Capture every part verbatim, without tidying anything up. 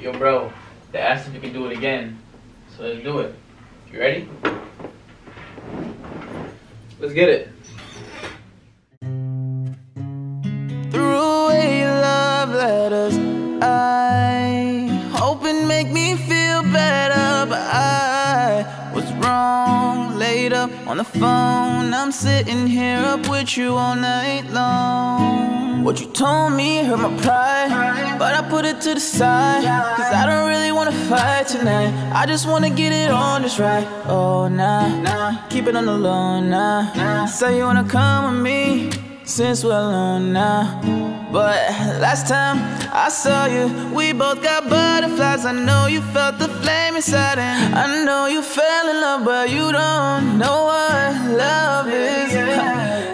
yo bro, they asked if you could do it again, so let's do it. You ready? Let's get it. Threw away love letters I hoping make me feel better, but I was wrong. Laid up on the phone, I'm sitting here up with you all night long. What you told me hurt my pride, but I put it to the side, cause I don't really wanna fight tonight. I just wanna get it on just right. Oh nah, nah, keep it on the low nah, nah. Say you wanna come with me since we're alone now. But last time I saw you, we both got butterflies. I know you felt the flame inside, and I know you fell in love, but you don't know what love is.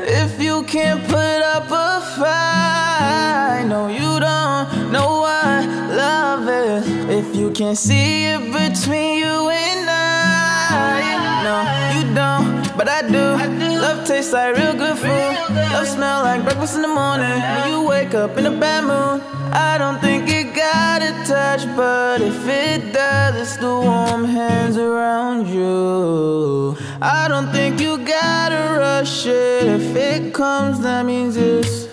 If you can't put up a fight, no, you don't know what love is. If you can't see it between you and I, no, you don't, but I do. Love tastes like real good food. Love smell like breakfast in the morning. When you wake up in a bad mood, I don't think it got a touch, but if it does, it's the warm hands around you. I don't think you gotta rush it. If it comes, that means it's